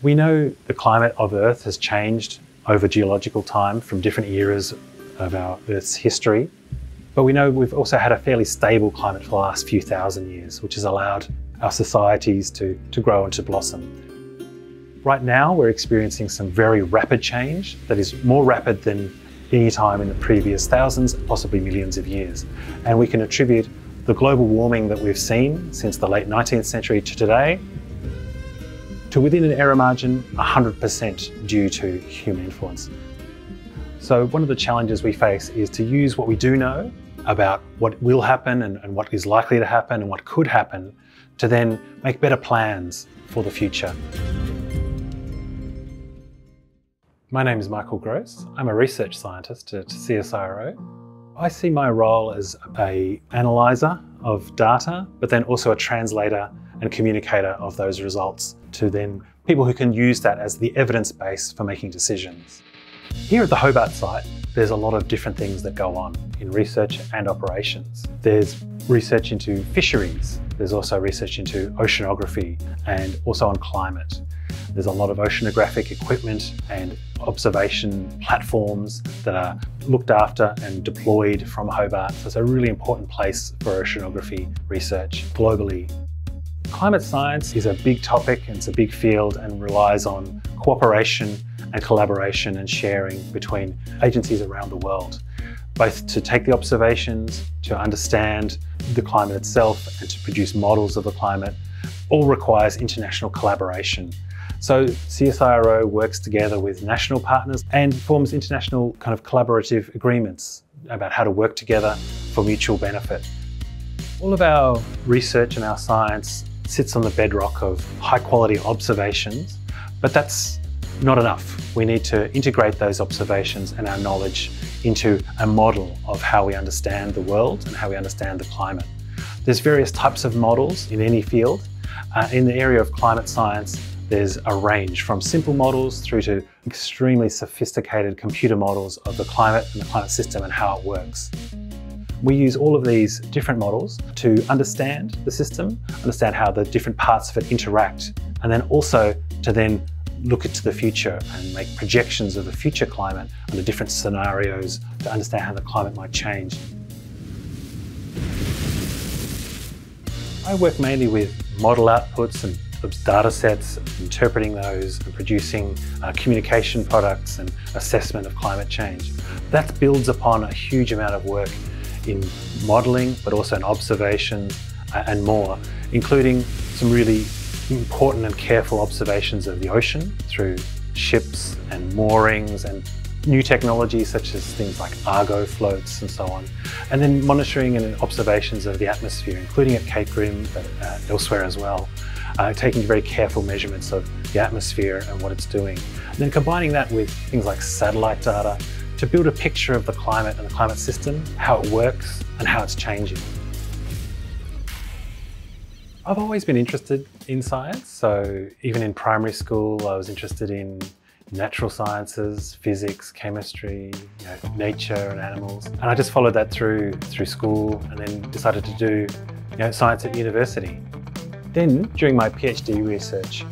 We know the climate of Earth has changed over geological time from different eras of our Earth's history, but we know we've also had a fairly stable climate for the last few thousand years, which has allowed our societies to grow and to blossom. Right now, we're experiencing some very rapid change that is more rapid than any time in the previous thousands, possibly millions of years. And we can attribute the global warming that we've seen since the late 19th century to today to within an error margin 100% due to human influence. So one of the challenges we face is to use what we do know about what will happen and what is likely to happen and what could happen to then make better plans for the future. My name is Michael Grose. I'm a research scientist at CSIRO. I see my role as an analyzer of data, but then also a translator and communicator of those results to then people who can use that as the evidence base for making decisions. Here at the Hobart site, there's a lot of different things that go on in research and operations. There's research into fisheries. There's also research into oceanography and also on climate. There's a lot of oceanographic equipment and observation platforms that are looked after and deployed from Hobart. So it's a really important place for oceanography research globally. Climate science is a big topic and it's a big field and relies on cooperation and collaboration and sharing between agencies around the world, both to take the observations, to understand the climate itself and to produce models of the climate. All requires international collaboration. So CSIRO works together with national partners and forms international kind of collaborative agreements about how to work together for mutual benefit. All of our research and our science sits on the bedrock of high quality observations, but that's not enough. We need to integrate those observations and our knowledge into a model of how we understand the world and how we understand the climate. There's various types of models in any field. In the area of climate science, there's a range from simple models through to extremely sophisticated computer models of the climate and the climate system and how it works. We use all of these different models to understand the system, understand how the different parts of it interact, and then also to then look into the future and make projections of the future climate and the different scenarios to understand how the climate might change. I work mainly with model outputs and data sets, interpreting those and producing communication products and assessment of climate change. That builds upon a huge amount of work in modelling, but also in observation and more, including some really important and careful observations of the ocean through ships and moorings and new technologies such as things like Argo floats and so on. And then monitoring and observations of the atmosphere, including at Cape Grim, but elsewhere as well, taking very careful measurements of the atmosphere and what it's doing. And then combining that with things like satellite data to build a picture of the climate and the climate system, how it works and how it's changing. I've always been interested in science. So even in primary school, I was interested in natural sciences, physics, chemistry, nature and animals. And I just followed that through school and then decided to do science at university. Then during my PhD research,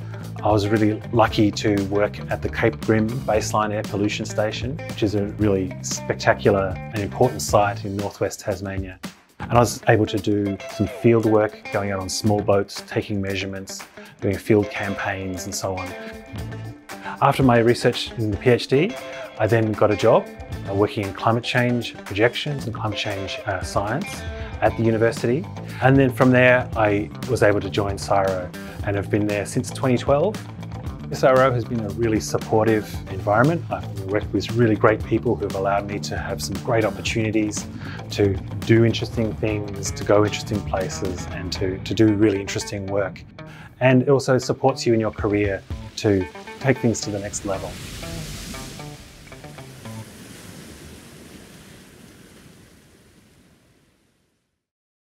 I was really lucky to work at the Cape Grim Baseline Air Pollution Station, which is a really spectacular and important site in northwest Tasmania. And I was able to do some field work, going out on small boats, taking measurements, doing field campaigns and so on. After my research in the PhD, I then got a job working in climate change projections and climate change science at the university. And then from there, I was able to join CSIRO and have been there since 2012. CSIRO has been a really supportive environment. I've worked with really great people who've allowed me to have some great opportunities to do interesting things, to go interesting places and to do really interesting work. And it also supports you in your career to take things to the next level.